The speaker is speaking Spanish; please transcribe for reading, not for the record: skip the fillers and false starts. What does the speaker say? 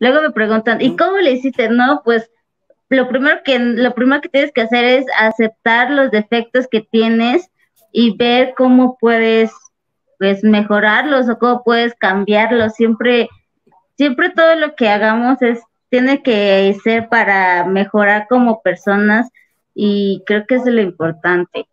Luego me preguntan, ¿y cómo le hiciste? No, pues lo primero que tienes que hacer es aceptar los defectos que tienes y ver cómo puedes pues mejorarlos o cómo puedes cambiarlos. Siempre todo lo que hagamos tiene que ser para mejorar como personas, y creo que eso es lo importante.